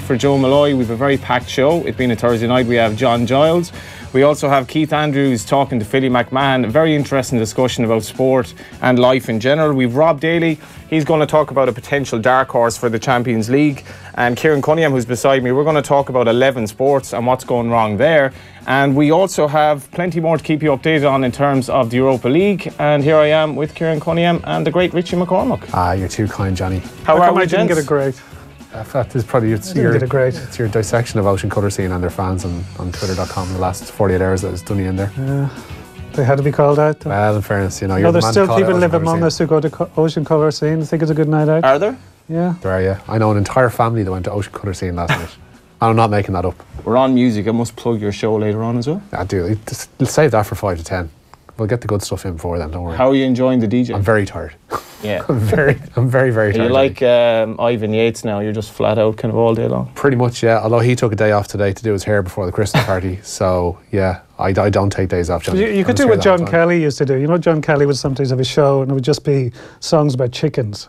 For Joe Malloy, we've a very packed show. It's been a Thursday night. We have John Giles. We also have Keith Andrews talking to Philly McMahon. A very interesting discussion about sport and life in general. We've Rob Daly. He's going to talk about a potential dark horse for the Champions League. And Kieran Cunningham, who's beside me, we're going to talk about 11 sports and what's going wrong there. And we also have plenty more to keep you updated on in terms of the Europa League. And here I am with Kieran Cunningham and the great Richie McCormack. Ah, you're too kind, Johnny. How are we, I didn't get a grade. That is probably it's your dissection of Ocean Colour Scene and their fans on Twitter.com in the last 48 hours that has done you in there. Yeah, they had to be called out. Though. Well, in fairness, you know, no, there's still people live among us who go to Ocean Colour Scene. I think it's a good night out. Are there? Yeah. There are, yeah. I know an entire family that went to Ocean Colour Scene last night. And I'm not making that up. We're on music. I must plug your show later on as well. I do. Just save that for 5 to 10. We'll get the good stuff in before then, don't worry. How are you enjoying the DJ? I'm very tired. Yeah. I'm very tired. You're like Ivan Yates now, you're just flat out kind of all day long. Pretty much, yeah. Although he took a day off today to do his hair before the Christmas party. So, yeah, I don't take days off. You could do what John Kelly used to do. You know, John Kelly would sometimes have a show and it would just be songs about chickens.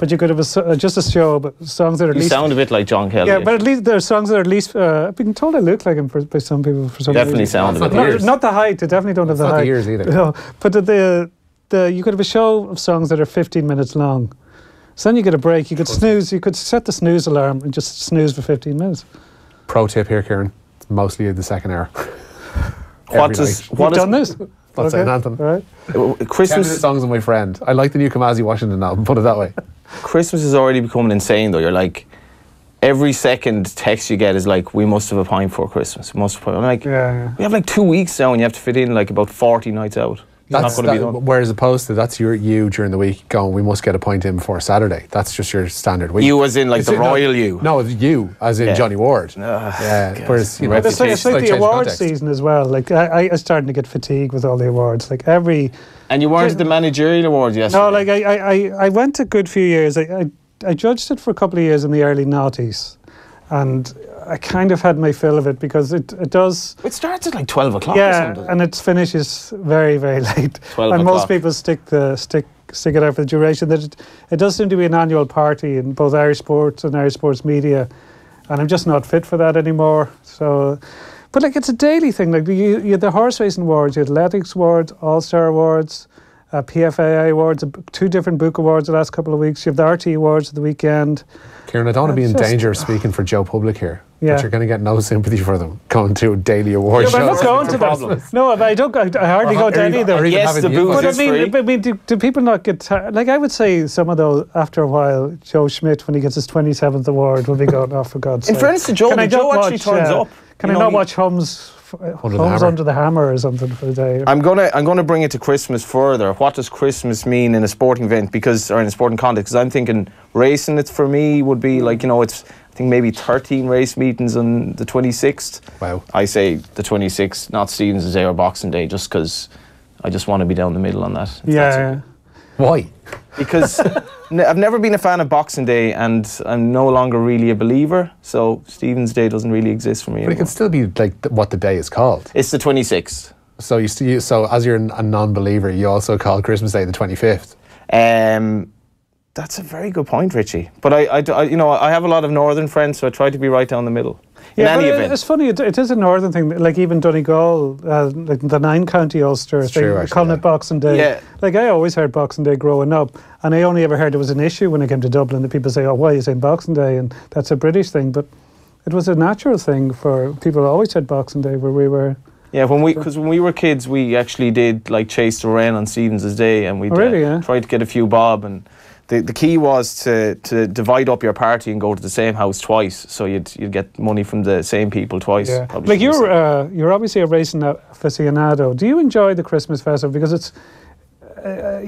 But you could have just a show, but songs that are at least... You sound a bit like John Kelly. Yeah, but at least there are songs that are at least... I've been told I look like him by some people for some reason. Definitely sound a bit like... Not the height, I definitely don't have the height. Not the ears either. No, but you could have a show of songs that are 15 minutes long. So then you get a break, you could snooze, you could set the snooze alarm and just snooze for 15 minutes. Pro tip here, Kieran. It's mostly the second hour. What done this? That's okay. An anthem. Right. Christmas songs of my friend. I like the new Kamasi Washington album, put it that way. Christmas is already becoming insane though. You're like, every second text you get is like, we must have a pint for Christmas. We must have a pint. I'm like, yeah. We have like 2 weeks now and you have to fit in like about 40 nights out. Whereas opposed to that's you during the week going, we must get a pint in before Saturday. That's just your standard week. You as in like you. No, it's you as in Johnny Ward. Yeah. Whereas, you know, it's like the award season as well. Like I was starting to get fatigued with all the awards. Like every. And you weren't the managerial awards yesterday. No, like I went a good few years. I judged it for a couple of years in the early noughties, and I kind of had my fill of it because it does... It starts at like 12 o'clock or something. Yeah, and it finishes very, very late. 12 and o'clock. Most people stick it out for the duration. That it does seem to be an annual party in both Irish sports and Irish sports media. And I'm just not fit for that anymore. So, but like it's a daily thing. Like you had the horse racing awards, you had athletics awards, All-Star awards, PFAI awards, 2 different book awards the last couple of weeks. You have the RT awards at the weekend. Kieran, I don't want to be in danger of speaking for Joe Public here, but you're going to get no sympathy for them going to daily awards. No, I'm not going to them. No, I don't. I hardly go to any of them. Yes, the booth is free. But I mean, do people not get tired? Like I would say, some of those after a while, Joe Schmidt when he gets his 27th award will be going, oh for God's sake. In fairness to Joe, Joe actually turns up. Can I not watch Hum's? Under the Hammer or something for the day. I'm gonna bring it to Christmas further. What does Christmas mean in a sporting event? Because or in a sporting context? Because I'm thinking racing. It for me would be like it's I think maybe 13 race meetings on the 26th. Wow. I say the 26th, not Stevens' Day or Boxing Day, just because I just want to be down the middle on that. Yeah. Why? Because I've never been a fan of Boxing Day and I'm no longer really a believer, so Stephen's Day doesn't really exist for me anymore. But it can still be like what the day is called. It's the 26th. So as you're a non-believer, you also call Christmas Day the 25th. That's a very good point, Richie. But I have a lot of northern friends, so I try to be right down the middle. Yeah, in any event. It's funny. It is a northern thing. Like even Donegal, like the 9-county Ulster, they're calling it Boxing Day. Yeah. Like I always heard Boxing Day growing up, and I only ever heard it was an issue when I came to Dublin that people say, "Oh, why are you saying Boxing Day?" And that's a British thing, but it was a natural thing for people who always said Boxing Day where we were. Yeah, when we were kids, we actually did like chase the wren on Stevens' Day, and we tried to get a few bob and. The key was to divide up your party and go to the same house twice, so you'd get money from the same people twice. Yeah. Like you're obviously a racing aficionado. Do you enjoy the Christmas festival because it's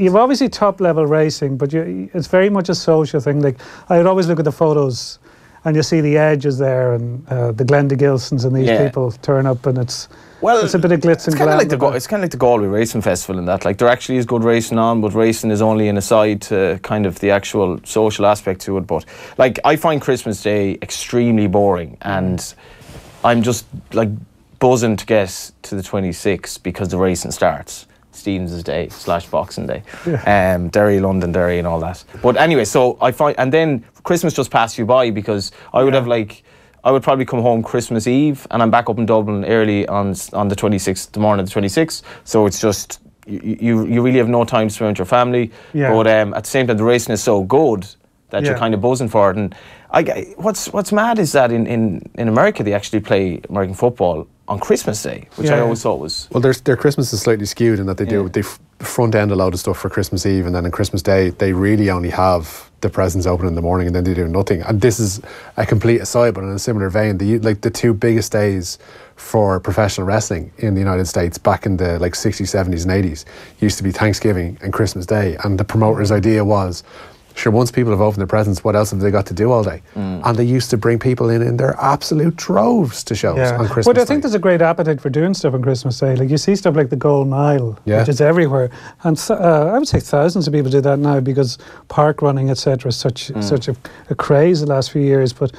you've obviously top level racing, but it's very much a social thing. Like I'd always look at the photos, and you see the edges there and the Glenda Gilsons and these people turn up, and it's. Well, it's a bit of glitz and glamour. It's kind of like the Galway Racing Festival in that. Like, there actually is good racing on, but racing is only an aside to kind of the actual social aspect to it. But, like, I find Christmas Day extremely boring, and I'm just, like, buzzing to get to the 26th because the racing starts. Stevens' Day / Boxing Day. Yeah. Derry, London, Derry and all that. But anyway, so I find... And then Christmas just passed you by because I would have, like... I would probably come home Christmas Eve, and I'm back up in Dublin early on the 26th, the morning of the 26th. So it's just, you really have no time to spend with your family. Yeah. But at the same time, the racing is so good that you're kind of buzzing for it. And what's mad is that in America, they actually play American football on Christmas Day, which I always thought was... Well, their Christmas is slightly skewed in that they do they front end a load of stuff for Christmas Eve, and then on Christmas Day, they really only have the presents open in the morning, and then they do nothing. And this is a complete aside, but in a similar vein, the two biggest days for professional wrestling in the United States back in the like 60s, 70s and 80s used to be Thanksgiving and Christmas Day. And the promoter's idea was, sure, once people have opened their presents, what else have they got to do all day? Mm. And they used to bring people in their absolute droves to shows on Christmas Day. But I think there's a great appetite for doing stuff on Christmas Day. Like, you see stuff like the Golden Isle, which is everywhere. And I would say thousands of people do that now because park running, etc., is such a craze the last few years. But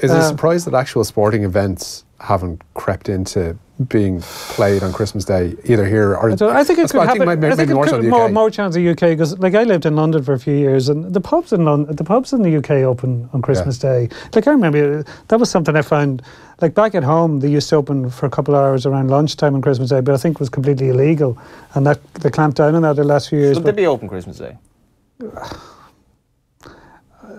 is it a surprise that actual sporting events haven't crept into being played on Christmas Day either here or... I think it could happen. I think it could more chance in the UK, because like I lived in London for a few years, and the pubs in the UK open on Christmas Day. Like I remember that was something I found, like back at home they used to open for a couple of hours around lunchtime on Christmas Day, but I think it was completely illegal, and that they clamped down on that the last few years. Should they be open Christmas Day?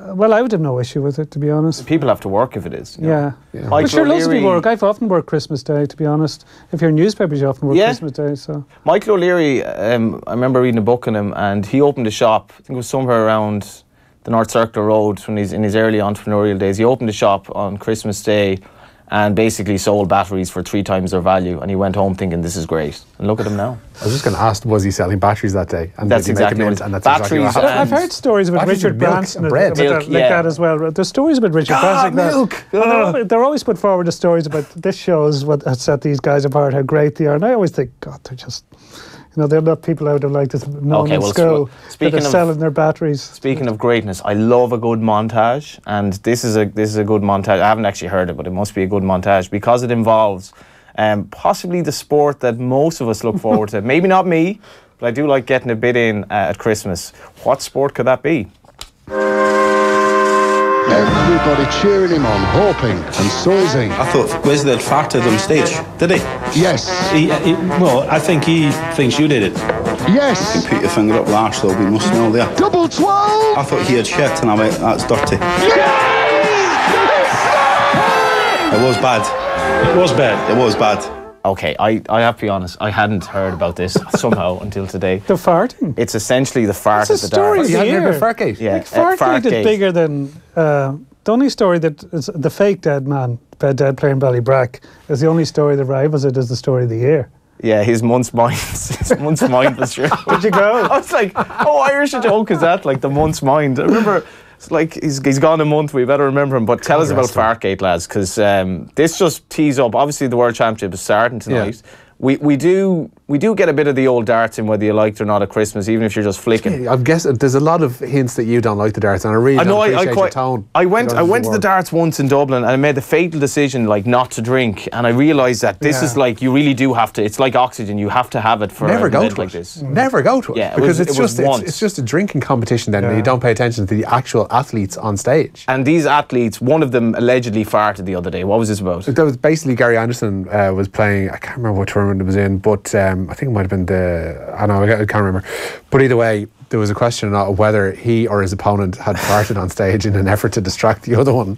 Well, I would have no issue with it, to be honest. People have to work if it is. Yeah. But sure, loads of people work. I've often worked Christmas Day, to be honest. If you're in newspapers, you often work Christmas Day. So Michael O'Leary, I remember reading a book on him, and he opened a shop, I think it was somewhere around the North Circular Road when he's in his early entrepreneurial days. He opened a shop on Christmas Day and basically sold batteries for 3 times their value, and he went home thinking, this is great. And look at him now. I was just going to ask, was he selling batteries that day? And that's exactly what happened. I've heard stories about Richard Branson like that as well. There's stories about Richard Branson they're always put forward as stories about, this shows what has set these guys apart, how great they are. And I always think, God, they're just... You know, they're not people I would have liked to know in school that are selling their batteries. Speaking of greatness, I love a good montage, and this is a good montage. I haven't actually heard it, but it must be a good montage because it involves possibly the sport that most of us look forward to. Maybe not me, but I do like getting a bit in at Christmas. What sport could that be? Everybody cheering him on, hoping and sousing. I thought Wesley had farted on stage, did he? Yes. Well, I think he thinks you did it. Yes. You put your finger up large, though, we must know there. Double 12! I thought he had shit, and I went, that's dirty. Yes! It was bad. It was bad. It was bad. Okay, I have to be honest, I hadn't heard about this somehow until today. The farting? It's essentially the fart of the dark. It's a story here. Fartgate. Yeah, like, Fartgate is bigger than... the only story that is the fake dead man, bed dead player in Ballybrack, is the only story that rivals it as the story of the year. Yeah, his month's mind. His month's mind was true. Where'd you go? I was like, oh, Irish joke is that, like the month's mind. I remember... It's like he's gone a month, we better remember him. But tell us about Fartgate, lads, because this just tees up. Obviously, the World Championship is starting tonight. Yeah. We do get a bit of the old darts in, whether you liked it or not, at Christmas, even if you're just flicking. I'm guessing there's a lot of hints that you don't like the darts, and I really don't appreciate your tone. I went to the darts once in Dublin, and I made the fatal decision like not to drink, and I realised that this is like, you really do have to. It's like oxygen, you have to have it for never a minute like this. Never go to it. Yeah, because it's just a drinking competition. Then and you don't pay attention to the actual athletes on stage. And these athletes, one of them allegedly farted the other day. What was this about? That was basically Gary Anderson was playing. I can't remember what tournament it was in, but I think it might have been I can't remember, but either way there was a question of whether he or his opponent had farted on stage in an effort to distract the other one.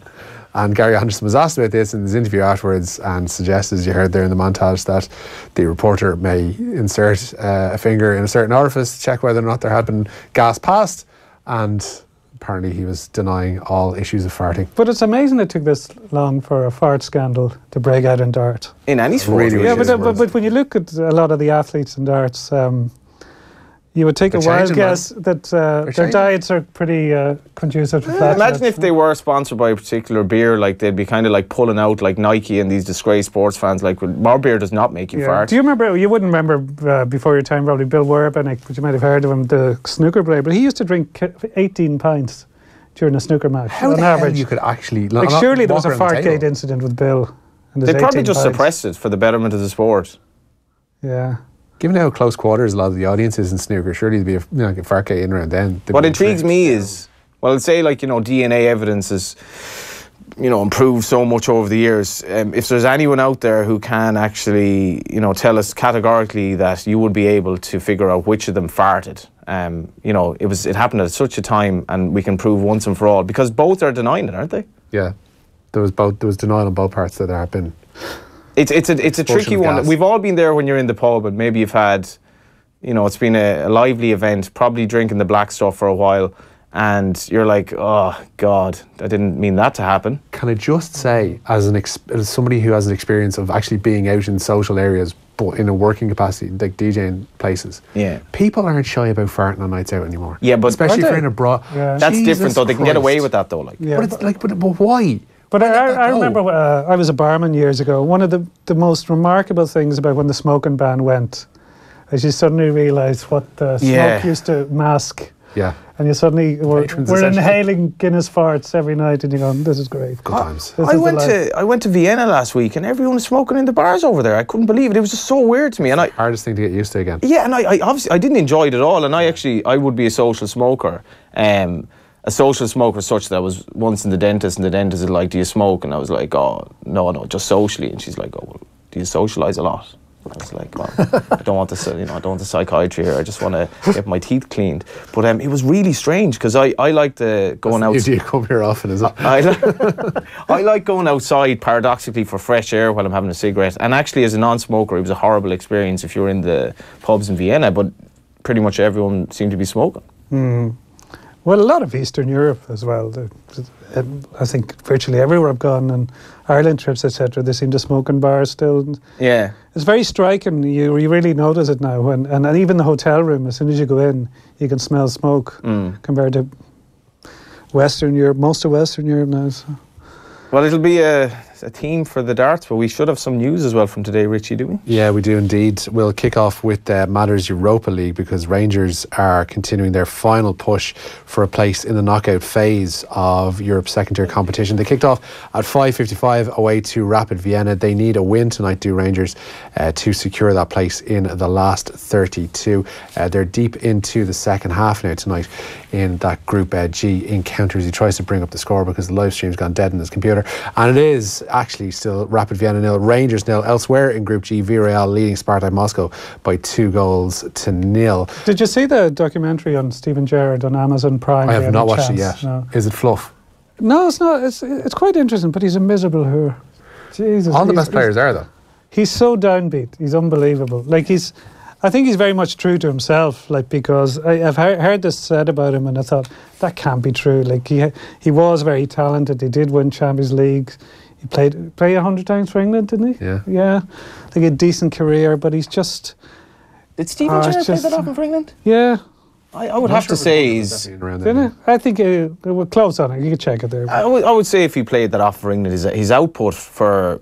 And Gary Anderson was asked about this in his interview afterwards and suggests, as you heard there in the montage, that the reporter may insert a finger in a certain orifice to check whether or not there had been gas passed, and apparently he was denying all issues of farting. But it's amazing it took this long for a fart scandal to break out in darts. In any sport. Really, yeah, but when you look at a lot of the athletes in darts, you would take a wild guess that their diets are pretty conducive to flat. Imagine if they were sponsored by a particular beer, like they'd be kind of like pulling out like Nike and these disgraced sports fans. Like, more beer does not make you fart. Do you remember? You wouldn't remember before your time, probably, Bill Werbeck, but you might have heard of him, the snooker player. But he used to drink 18 pints during a snooker match. How on average, hell you could actually like? Surely there was a Fartgate incident with Bill. And they probably just suppressed it for the betterment of the sport. Yeah. Given how close quarters a lot of the audience is in snooker, surely there'd be a Fartgate in around then. What intrigues me is, well, say like, you know, DNA evidence is you know, improved so much over the years. If there's anyone out there who can actually, you know, tell us categorically that you would be able to figure out which of them farted, you know, it happened at such a time, and we can prove once and for all, because both are denying it, aren't they? Yeah, there was denial on both parts that there have been. It's a tricky one. We've all been there when you're in the pub, and maybe you've had, you know, it's been a lively event, probably drinking the black stuff for a while. And you're like, oh God, I didn't mean that to happen. Can I just say, as somebody who has an experience of actually being out in social areas, but in a working capacity, like DJing places, yeah, people aren't shy about farting on nights out anymore. Yeah, but especially if you're in a bra. Yeah. That's different, though. They can get away with that, though. Like, yeah, but it's like, but why? But I remember I was a barman years ago. One of the most remarkable things about when the smoking ban went, is you suddenly realised what the smoke used to mask. Yeah. And you suddenly we're inhaling Guinness farts every night, and you're going, this is great. Good times. I went to Vienna last week, and everyone was smoking in the bars over there. I couldn't believe it. It was just so weird to me. And hardest thing to get used to again. Yeah, and I obviously I didn't enjoy it at all. And I would be a social smoker. A social smoker such that I was once in the dentist, and the dentist was like, do you smoke? And I was like, oh, no, just socially. And she's like, oh, well, do you socialise a lot? I was like, well, I don't want this, you know, I don't want the psychiatry here. I just want to get my teeth cleaned. But it was really strange, because I like the going out. Do you come here often? Is it? I like going outside paradoxically for fresh air while I'm having a cigarette. And actually, as a non-smoker, it was a horrible experience if you were in the pubs in Vienna. But pretty much everyone seemed to be smoking. Mm. Well, a lot of Eastern Europe as well. I think virtually everywhere I've gone, and Ireland trips, etc., they seem to smoke in bars still. Yeah. It's very striking. You really notice it now. And even the hotel room, as soon as you go in, you can smell smoke compared to Western Europe, most of Western Europe now. So. Well, it'll be a theme for the darts, but we should have some news as well from today, Richie, do we? Yeah, we do indeed. We'll kick off with Matters Europa League, because Rangers are continuing their final push for a place in the knockout phase of Europe's second-tier competition. They kicked off at 5:55 away to Rapid Vienna. They need a win tonight, do Rangers, to secure that place in the last 32. They're deep into the second half now tonight in that Group G encounters. He tries to bring up the score because the live stream's gone dead in his computer, and it is actually still Rapid Vienna 0, Rangers 0. Elsewhere in Group G, Villarreal leading Spartak Moscow by 2-0. Did you see the documentary on Stephen Gerrard on Amazon Prime? I have not watched it yet. No. Is it fluff? No, it's not. It's quite interesting, but he's a miserable hooer. Jesus. All the best players are, though. He's so downbeat. He's unbelievable. Like, I think he's very much true to himself, like, because I've heard this said about him, and I thought, that can't be true. Like, he was very talented. He did win Champions League. He played 100 times for England, didn't he? Yeah. Yeah. Like, a decent career, but he's just... Did Stephen Gerrard play that often for England? Yeah. I would have to say he's... Didn't he? I think it was close on it. You could check it there. I would say if he played that often for England, his output for...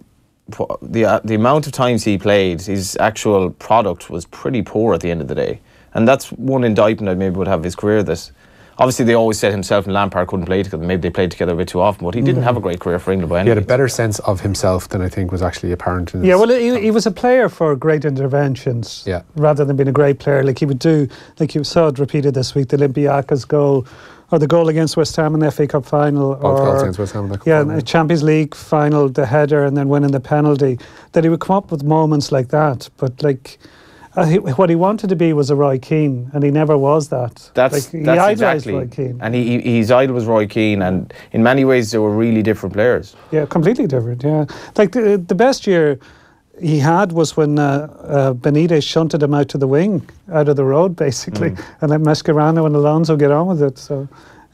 The amount of times he played, his actual product was pretty poor at the end of the day. And that's one indictment I maybe would have his career. This, obviously, they always said himself and Lampard couldn't play together. Maybe they played together a bit too often, but he didn't have a great career for England by any means. He had a better sense of himself than I think was actually apparent in his... Yeah, well, he was a player for great interventions rather than being a great player. Like, he would do, like you saw it repeated this week, the Olympiakas goal, or the goal against West Ham in the FA Cup final, or the Champions League final, the header, and then winning the penalty. That he would come up with moments like that, but like what he wanted to be was a Roy Keane, and he never was that. That's exactly. Roy Keane, and his idol was Roy Keane, and in many ways they were really different players. Yeah, completely different. Yeah, like the best year he had was when Benitez shunted him out to the wing, out of the road, basically, and let Mascherano and Alonso get on with it. So,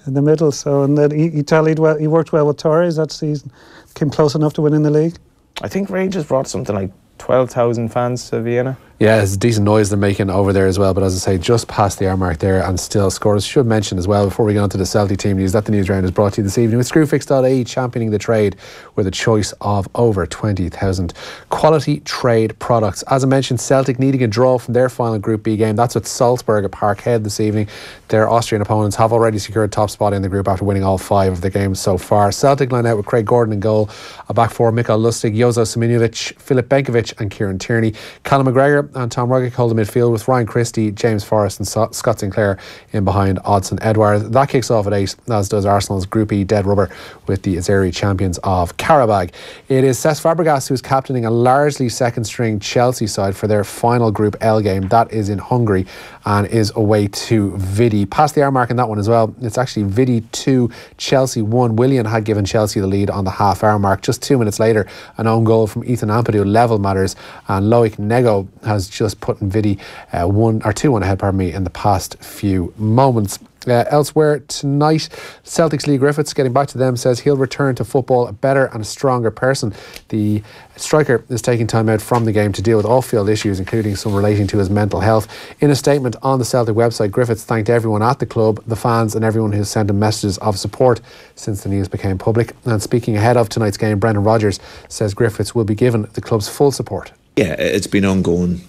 in the middle. So, and then he tallied well. He worked well with Torres that season. Came close enough to winning the league. I think Rangers brought something like 12,000 fans to Vienna. Yeah, it's a decent noise they're making over there as well. But as I say, just past the hour mark there and still scores. Should mention as well, before we get on to the Celtic team news, that the news round is brought to you this evening with Screwfix.ie, championing the trade with a choice of over 20,000 quality trade products. As I mentioned, Celtic needing a draw from their final Group B game. That's at Salzburg at Parkhead this evening. Their Austrian opponents have already secured top spot in the group after winning all 5 of the games so far. Celtic line out with Craig Gordon in goal, a back four, Michael Lustig, Jozo Seminovic, Filip Benkovic and Kieran Tierney. Callum McGregor and Tom Rogic hold the midfield with Ryan Christie, James Forrest and Scott Sinclair in behind Odson Edouard. That kicks off at 8, as does Arsenal's Group E dead rubber with the Azeri champions of Karabag. It is Cesc Fabregas who's captaining a largely second string Chelsea side for their final Group L game. That is in Hungary and is away to Vidi. Past the hour mark in that one as well. It's actually Vidi 2, Chelsea 1. Willian had given Chelsea the lead on the half hour mark. Just 2 minutes later, an own goal from Ethan Ampadu levelled matters, and Loic Nego has just put Vidi 2-1 ahead, pardon me, in the past few moments. Elsewhere tonight, Celtic's Leigh Griffiths, getting back to them, says he'll return to football a better and a stronger person. The striker is taking time out from the game to deal with off-field issues, including some relating to his mental health. In a statement on the Celtic website, Griffiths thanked everyone at the club, the fans and everyone who sent him messages of support since the news became public. And speaking ahead of tonight's game, Brendan Rodgers says Griffiths will be given the club's full support. Yeah, it's been ongoing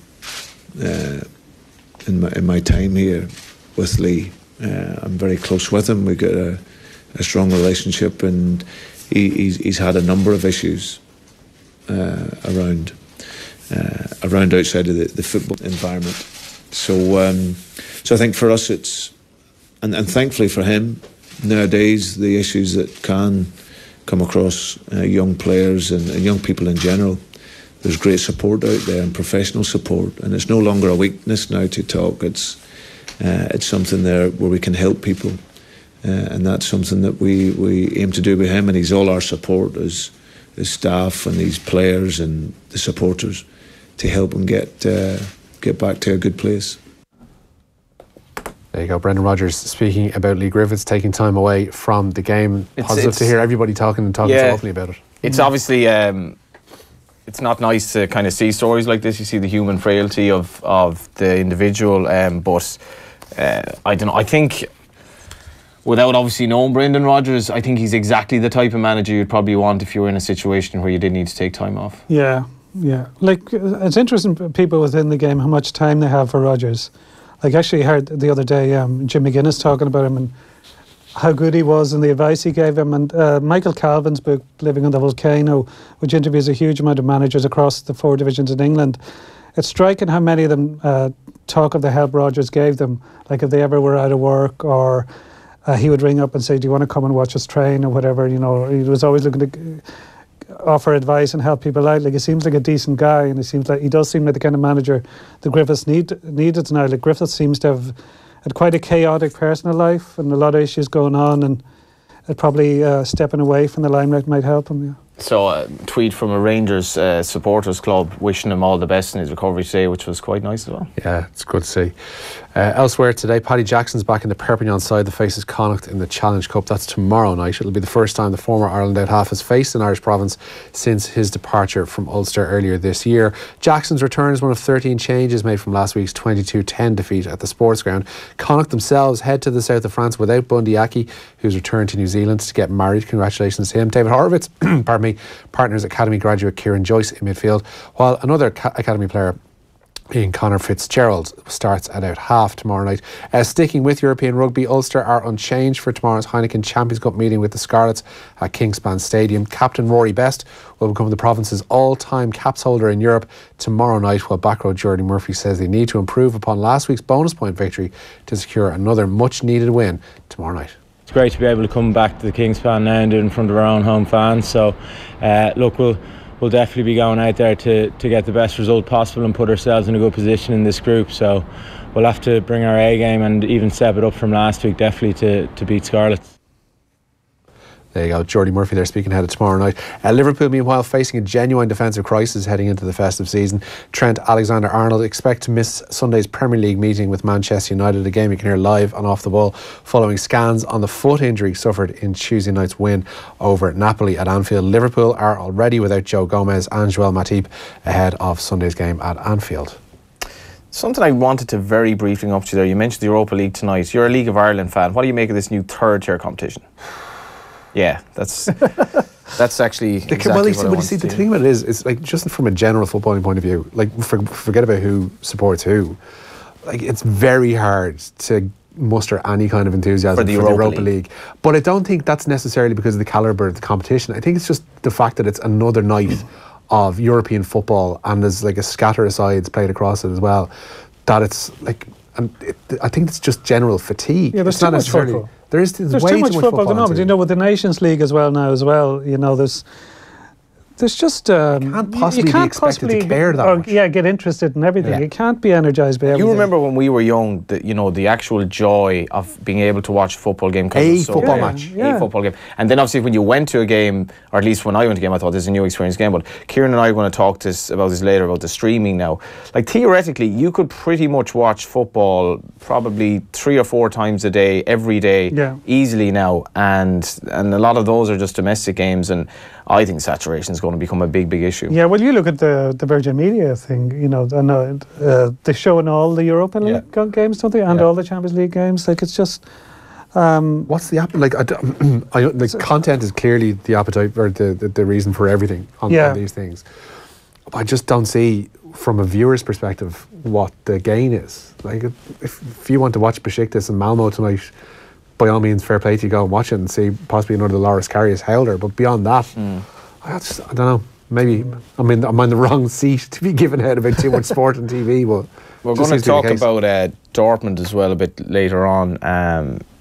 in my time here with Leigh. I'm very close with him. We've got a strong relationship, and he's had a number of issues around outside of the football environment. So I think for us it's, and thankfully for him, nowadays the issues that can come across young players and young people in general, there's great support out there and professional support, and it's no longer a weakness now to talk. It's something there where we can help people, and that's something that we aim to do with him, and he's all our support as staff and these players and the supporters to help him get back to a good place. There you go, Brendan Rodgers speaking about Leigh Griffiths taking time away from the game. Positive to hear everybody talking so openly about it. It's obviously it's not nice to kind of see stories like this. You see the human frailty of the individual, but I don't know. I think, without obviously knowing Brendan Rodgers, I think he's exactly the type of manager you'd probably want if you were in a situation where you didn't need to take time off. Yeah. Like, it's interesting, people within the game, how much time they have for Rodgers. Like, I actually heard the other day Jim McGuinness talking about him and how good he was and the advice he gave him, and Michael Calvin's book Living on the Volcano, which interviews a huge amount of managers across the 4 divisions in England, it's striking how many of them talk of the help Rodgers gave them. Like, if they ever were out of work, or he would ring up and say, do you want to come and watch us train or whatever, you know. He was always looking to offer advice and help people out. Like, he seems like a decent guy, and he does seem like the kind of manager that Griffiths needed now. Like, Griffiths seems to have had quite a chaotic personal life and a lot of issues going on, and probably stepping away from the limelight might help him. Yeah. So a tweet from a Rangers supporters club wishing him all the best in his recovery today, which was quite nice as well. Yeah, it's good to see. Elsewhere today, Paddy Jackson's back in the Perpignan side that faces Connacht in the Challenge Cup. That's tomorrow night. It'll be the first time the former Ireland out half has faced an Irish province since his departure from Ulster earlier this year. Jackson's return is one of 13 changes made from last week's 22-10 defeat at the Sports Ground. Connacht themselves head to the south of France without Bundyaki, who's returned to New Zealand to get married. Congratulations to him. David Horowitz, pardon me, Partners Academy graduate Kieran Joyce in midfield, while another Academy player in Conor Fitzgerald starts at out half tomorrow night. Sticking with European rugby, Ulster are unchanged for tomorrow's Heineken Champions Cup meeting with the Scarlets at Kingspan Stadium. Captain Rory Best will become the province's all-time caps holder in Europe tomorrow night, while backrow Jordy Murphy says they need to improve upon last week's bonus point victory to secure another much-needed win tomorrow night. It's great to be able to come back to the Kingspan now and do it in front of our own home fans. So, look, we'll definitely be going out there to get the best result possible and put ourselves in a good position in this group. So, we'll have to bring our A game and even step it up from last week, definitely to beat Scarlets. There you go, Jordy Murphy there speaking ahead of tomorrow night. Liverpool, meanwhile, facing a genuine defensive crisis heading into the festive season. Trent Alexander-Arnold expect to miss Sunday's Premier League meeting with Manchester United, a game you can hear live on Off The Ball, following scans on the foot injury suffered in Tuesday night's win over Napoli at Anfield. Liverpool are already without Joe Gomez and Joel Matip ahead of Sunday's game at Anfield. Something I wanted to very briefly go up to there, you mentioned the Europa League tonight. You're a League of Ireland fan. What do you make of this new third-tier competition? Yeah, that's actually exactly well, what I want to do. The thing about it is, it's like, just from a general footballing point of view, like, forget about who supports who. Like, it's very hard to muster any kind of enthusiasm for the Europa League. But I don't think that's necessarily because of the calibre of the competition. I think it's just the fact that it's another night of European football, and there's like a scatter of sides played across it as well, that it's like, I think it's just general fatigue. Yeah, there's too much football. There's way too much football at the moment. You know, with the Nations League as well now as well, you know, there's just you can't possibly be expected to care that much. Yeah, get interested in everything. Yeah. You can't be energised by everything. You remember when we were young, that, you know, the actual joy of being able to watch a football game, a football game, and then obviously when you went to a game, or at least when I went to a game, I thought this is a new experience game. But Kieran and I are going to talk about this later, about the streaming now. Like, theoretically, you could pretty much watch football probably 3 or 4 times a day, every day, easily now, and a lot of those are just domestic games, and I think saturation is going to become a big issue. Yeah, well, you look at the Virgin Media thing, you know, and they show in all the European League games, don't they, and all the Champions League games. Like, it's just what's the app like? Content is clearly the appetite or the reason for everything on these things. I just don't see, from a viewer's perspective, what the gain is. Like, if you want to watch Besiktas and Malmo tonight, by all means, fair play to you, go and watch it and see possibly another Loris Karius Helder. But beyond that, I don't know. Maybe I'm in the wrong seat to be giving out about too much sport on TV. But we're going to talk about Dortmund as well a bit later on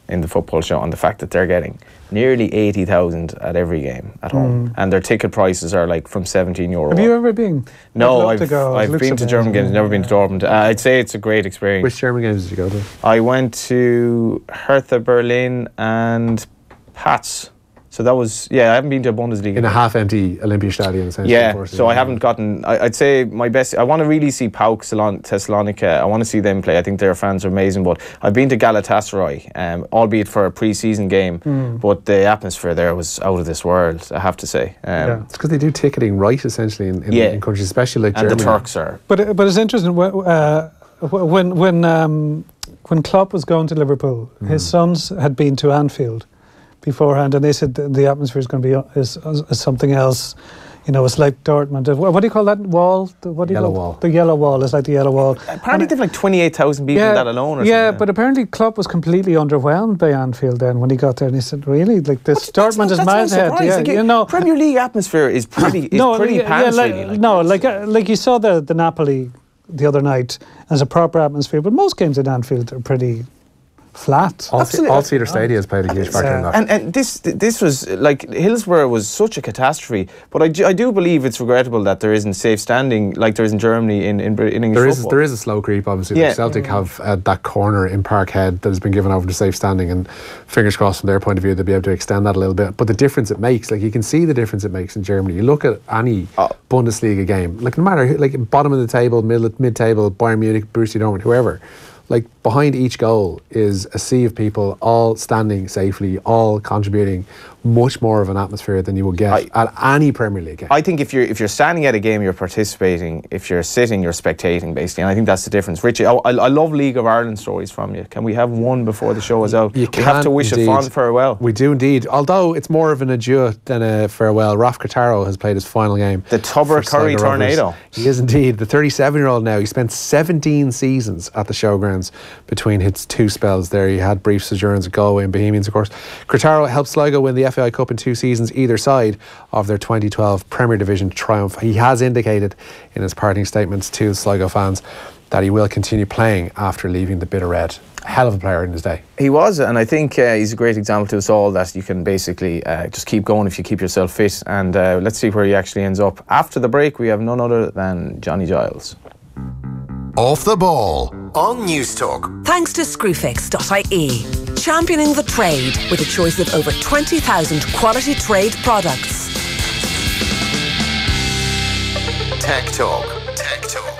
in the football show, and the fact that they're getting nearly 80,000 at every game at home, and their ticket prices are like from €17. Have you ever been? No, I've been to German games, never been to Dortmund. I'd say it's a great experience. Which German games did you go to? I went to Hertha Berlin and Pats. So that was, I haven't been to a Bundesliga in a half-empty Olympiastadion, essentially. Yeah, so I haven't gotten. I'd say my best. I want to really see PAOK Thessalonica. I want to see them play. I think their fans are amazing. But I've been to Galatasaray, albeit for a pre-season game. But the atmosphere there was out of this world, I have to say. It's because they do ticketing right, essentially, in countries, especially like Germany. And the Turks are. But it's interesting when Klopp was going to Liverpool, his sons had been to Anfield beforehand, and they said the atmosphere is going to be is something else. You know, it's like Dortmund. What do you call that wall? The yellow wall. It's like the yellow wall. Apparently they've like 28,000 people in that alone. Or something. But apparently Klopp was completely underwhelmed by Anfield then when he got there, and he said, "Really, like this Dortmund is miles ahead." Yeah, like, you know, Premier League atmosphere is pretty. Like you saw the Napoli the other night as a proper atmosphere, but most games in Anfield are pretty flat. All-seater stadia has played a huge factor in that. And this was, like, Hillsborough was such a catastrophe, but I do believe it's regrettable that there isn't safe standing, like there is in Germany in English football. There is a slow creep, obviously. Yeah. Celtic have that corner in Parkhead that has been given over to safe standing, and fingers crossed from their point of view they'll be able to extend that a little bit. But the difference it makes, like, you can see the difference it makes in Germany. You look at any Bundesliga game, like, no matter who, like, bottom of the table, mid-table, Bayern Munich, Borussia Dortmund, whoever, like, behind each goal is a sea of people all standing safely, all contributing much more of an atmosphere than you will get at any Premier League game. I think if you're standing at a game, you're participating. If you're sitting, you're spectating, basically. And I think that's the difference. Richie, I love League of Ireland stories from you. Can we have one before the show is out? We have to wish a fond farewell. We do indeed. Although it's more of an adieu than a farewell. Raf Kataro has played his final game. The Tubber Curry Tornado. He is indeed. The 37-year-old now, he spent 17 seasons at the Showgrounds between his 2 spells there. He had brief sojourns at Galway and Bohemians, of course. Cretaro helped Sligo win the FAI Cup in 2 seasons either side of their 2012 Premier Division triumph. He has indicated in his parting statements to Sligo fans that he will continue playing after leaving the Bitter Red. Hell of a player in his day. He was, and I think he's a great example to us all that you can basically just keep going if you keep yourself fit, and let's see where he actually ends up. After the break, we have none other than Johnny Giles. Off the ball on News Talk. Thanks to Screwfix.ie, championing the trade with a choice of over 20,000 quality trade products. Tech Talk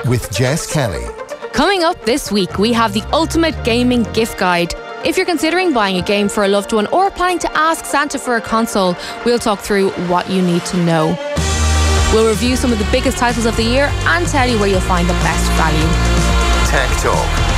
with Jess Kelly. Coming up this week, we have the ultimate gaming gift guide. If you're considering buying a game for a loved one or planning to ask Santa for a console, we'll talk through what you need to know. We'll review some of the biggest titles of the year and tell you where you'll find the best value. Tech Talk